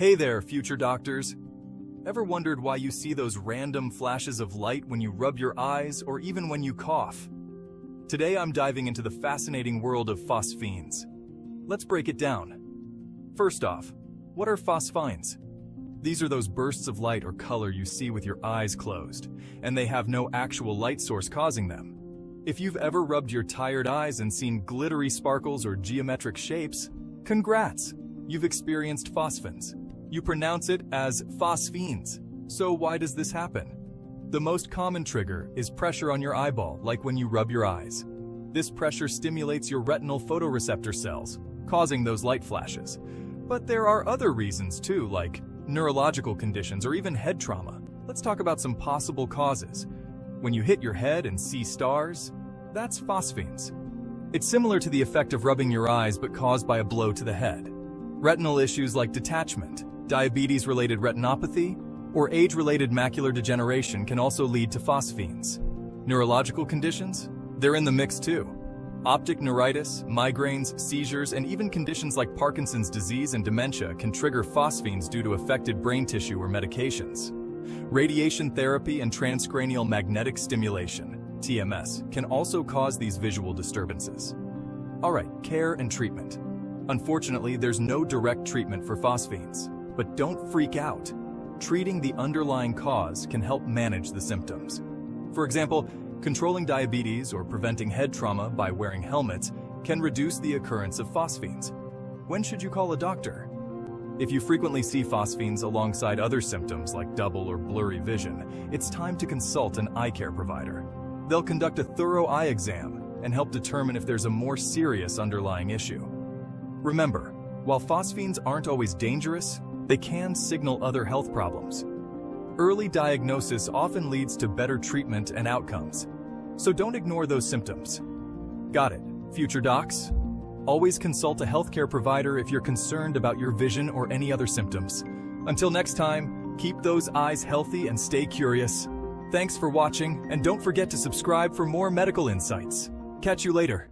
Hey there, future doctors! Ever wondered why you see those random flashes of light when you rub your eyes or even when you cough? Today I'm diving into the fascinating world of phosphenes. Let's break it down. First off, what are phosphenes? These are those bursts of light or color you see with your eyes closed, and they have no actual light source causing them. If you've ever rubbed your tired eyes and seen glittery sparkles or geometric shapes, congrats! You've experienced phosphenes. You pronounce it as phosphenes. So why does this happen? The most common trigger is pressure on your eyeball, like when you rub your eyes. This pressure stimulates your retinal photoreceptor cells, causing those light flashes. But there are other reasons too, like neurological conditions or even head trauma. Let's talk about some possible causes. When you hit your head and see stars, that's phosphenes. It's similar to the effect of rubbing your eyes but caused by a blow to the head. Retinal issues like detachment, diabetes-related retinopathy, or age-related macular degeneration can also lead to phosphenes. Neurological conditions? They're in the mix too. Optic neuritis, migraines, seizures, and even conditions like Parkinson's disease and dementia can trigger phosphenes due to affected brain tissue or medications. Radiation therapy and transcranial magnetic stimulation, TMS, can also cause these visual disturbances. All right, care and treatment. Unfortunately, there's no direct treatment for phosphenes. But don't freak out. Treating the underlying cause can help manage the symptoms. For example, controlling diabetes or preventing head trauma by wearing helmets can reduce the occurrence of phosphenes. When should you call a doctor? If you frequently see phosphenes alongside other symptoms like double or blurry vision, it's time to consult an eye care provider. They'll conduct a thorough eye exam and help determine if there's a more serious underlying issue. Remember, while phosphenes aren't always dangerous, they can signal other health problems. Early diagnosis often leads to better treatment and outcomes, so don't ignore those symptoms. Got it, future docs? Always consult a healthcare provider if you're concerned about your vision or any other symptoms. Until next time, keep those eyes healthy and stay curious. Thanks for watching, and don't forget to subscribe for more medical insights. Catch you later.